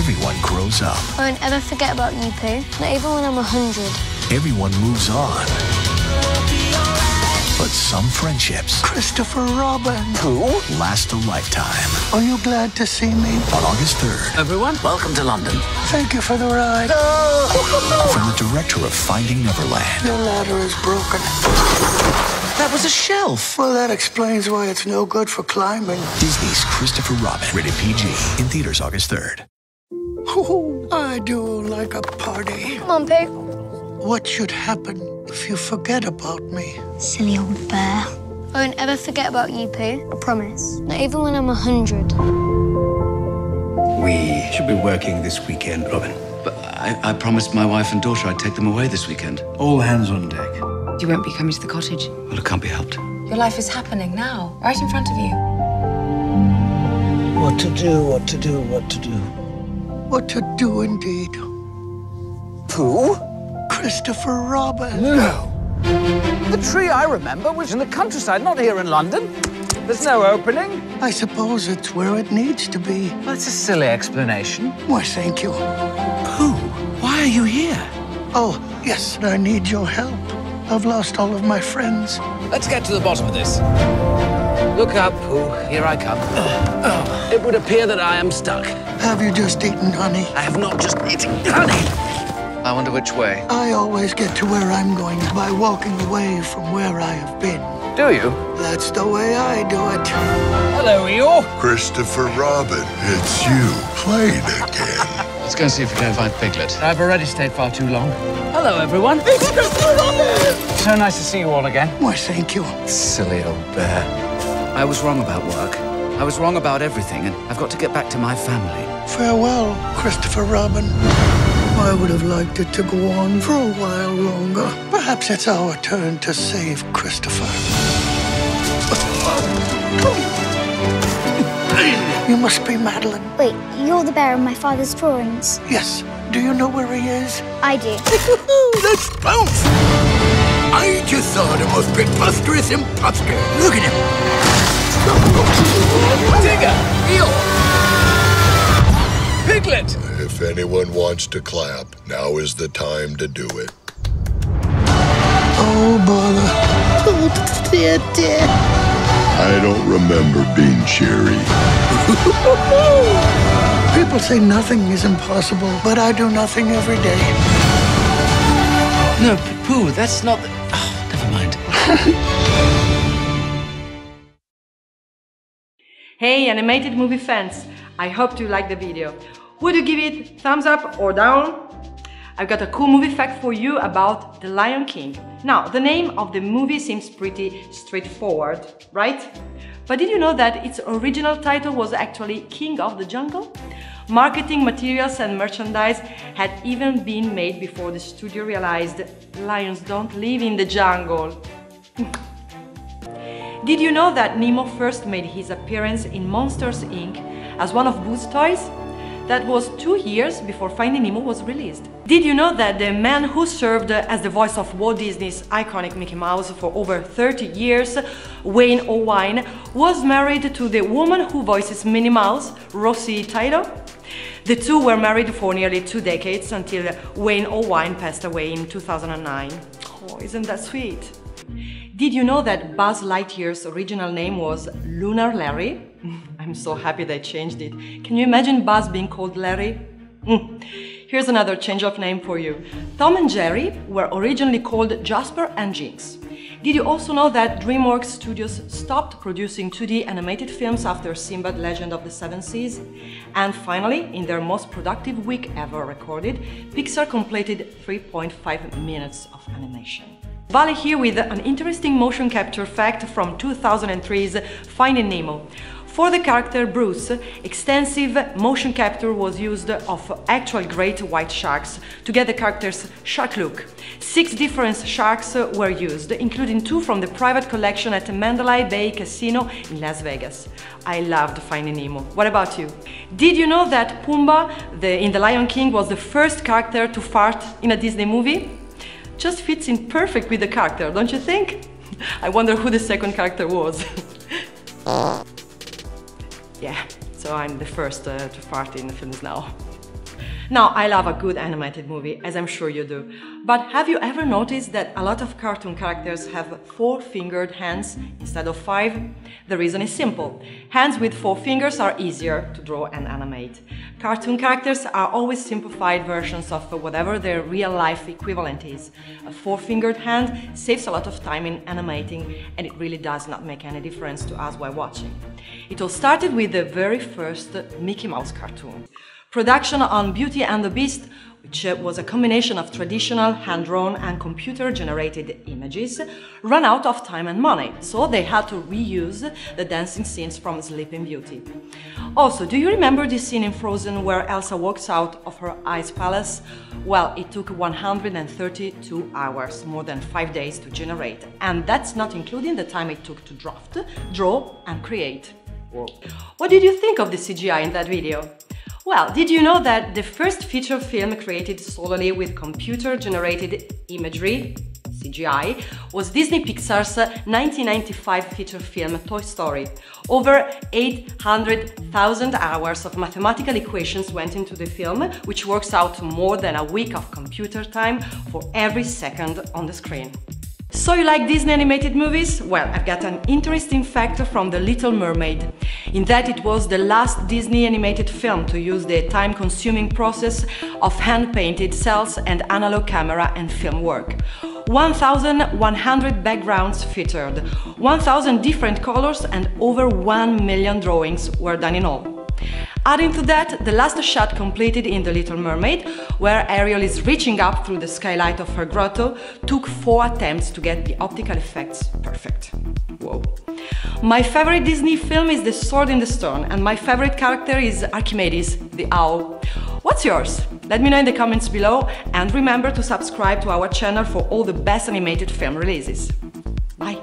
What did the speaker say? Everyone grows up. I won't ever forget about you, Pooh. Not even when I'm 100. Everyone moves on. But some friendships... Christopher Robin. Pooh? ...last a lifetime. Are you glad to see me? On August 3rd... Everyone, welcome to London. Thank you for the ride. Oh! From the director of Finding Neverland. The ladder is broken. That was a shelf. Well, that explains why it's no good for climbing. Disney's Christopher Robin. Rated PG. In theaters August 3rd. Oh, I do like a party. Come on, Pig. What should happen if you forget about me? Silly old bear. I won't ever forget about you, Pooh. I promise. Not even when I'm 100. We should be working this weekend, Robin. But I promised my wife and daughter I'd take them away this weekend. All hands on deck. You won't be coming to the cottage. Well, it can't be helped. Your life is happening now, right in front of you. What to do, what to do, what to do. What to do indeed. Pooh? Christopher Robin. No. The tree I remember was in the countryside, not here in London. There's no opening. I suppose it's where it needs to be. That's a silly explanation. Why, thank you. Pooh, why are you here? Oh, yes, I need your help. I've lost all of my friends. Let's get to the bottom of this. Look up, Pooh. Here I come. It would appear that I am stuck. Have you just eaten honey? I have not just eaten honey. I wonder which way. I always get to where I'm going by walking away from where I have been. Do you? That's the way I do it. Hello, Eeyore. Christopher Robin, it's you. Played again. Let's go and see if we can find Piglet. I've already stayed far too long. Hello, everyone. It's Christopher Robin! So nice to see you all again. Why, thank you. Silly old bear. I was wrong about work. I was wrong about everything, and I've got to get back to my family. Farewell, Christopher Robin. I would have liked it to go on for a while longer. Perhaps it's our turn to save Christopher. You must be Madeline. Wait, you're the bear in my father's drawings. Yes. Do you know where he is? I do. Let's bounce! I just saw the most preposterous imposter. Look at him. Tigger! Eeyore! Piglet! If anyone wants to clap, now is the time to do it. Oh, bother. Oh, dear, dear. I don't remember being cheery. People say nothing is impossible, but I do nothing every day. No, Pooh, that's not... Oh, never mind. Hey, animated movie fans. I hope you liked the video. Would you give it thumbs up or down? I've got a cool movie fact for you about The Lion King. Now, the name of the movie seems pretty straightforward, right? But did you know that its original title was actually King of the Jungle? Marketing materials and merchandise had even been made before the studio realized lions don't live in the jungle. Did you know that Nemo first made his appearance in Monsters, Inc. as one of Boo's toys? That was 2 years before Finding Nemo was released. Did you know that the man who served as the voice of Walt Disney's iconic Mickey Mouse for over 30 years, Wayne O'Wine, was married to the woman who voices Minnie Mouse, Rosie Taito? The two were married for nearly 2 decades until Wayne O'Wine passed away in 2009. Oh, isn't that sweet? Did you know that Buzz Lightyear's original name was Lunar Larry? I'm so happy they changed it. Can you imagine Buzz being called Larry? Here's another change of name for you. Tom and Jerry were originally called Jasper and Jinx. Did you also know that DreamWorks Studios stopped producing 2D animated films after Sinbad: Legend of the Seven Seas? And finally, in their most productive week ever recorded, Pixar completed 3.5 minutes of animation. Vale here with an interesting motion capture fact from 2003's Finding Nemo. For the character Bruce, extensive motion capture was used of actual great white sharks to get the character's shark look. 6 different sharks were used, including 2 from the private collection at Mandalay Bay Casino in Las Vegas. I loved Finding Nemo. What about you? Did you know that Pumbaa in The Lion King was the first character to fart in a Disney movie? Just fits in perfect with the character, don't you think? I wonder who the second character was. Yeah, so I'm the first to fart in the films now. Now, I love a good animated movie, as I'm sure you do, but have you ever noticed that a lot of cartoon characters have four-fingered hands instead of five? The reason is simple. Hands with four fingers are easier to draw and animate. Cartoon characters are always simplified versions of whatever their real-life equivalent is. A four-fingered hand saves a lot of time in animating, and it really does not make any difference to us while watching. It all started with the very first Mickey Mouse cartoon. Production on Beauty and the Beast, which was a combination of traditional, hand-drawn and computer-generated images, ran out of time and money, so they had to reuse the dancing scenes from Sleeping Beauty. Also, do you remember this scene in Frozen where Elsa walks out of her ice palace? Well, it took 132 hours, more than 5 days to generate, and that's not including the time it took to draft, draw and create. Whoa. What did you think of the CGI in that video? Well, did you know that the first feature film created solely with computer-generated imagery, CGI, was Disney Pixar's 1995 feature film Toy Story? Over 800,000 hours of mathematical equations went into the film, which works out to more than a week of computer time for every second on the screen. So you like Disney animated movies? Well, I've got an interesting fact from The Little Mermaid, in that it was the last Disney animated film to use the time-consuming process of hand-painted cells and analog camera and film work. 1,100 backgrounds featured, 1,000 different colors and over 1 million drawings were done in all. Adding to that, the last shot completed in The Little Mermaid, where Ariel is reaching up through the skylight of her grotto, took 4 attempts to get the optical effects perfect. Whoa. My favorite Disney film is The Sword in the Stone, and my favorite character is Archimedes, the owl. What's yours? Let me know in the comments below, and remember to subscribe to our channel for all the best animated film releases. Bye!